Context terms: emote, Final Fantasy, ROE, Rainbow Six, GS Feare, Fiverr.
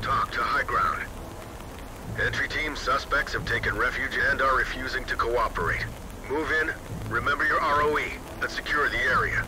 Talk to high ground. Entry team, suspects have taken refuge and are refusing to cooperate. Move in, remember your ROE, and secure the area.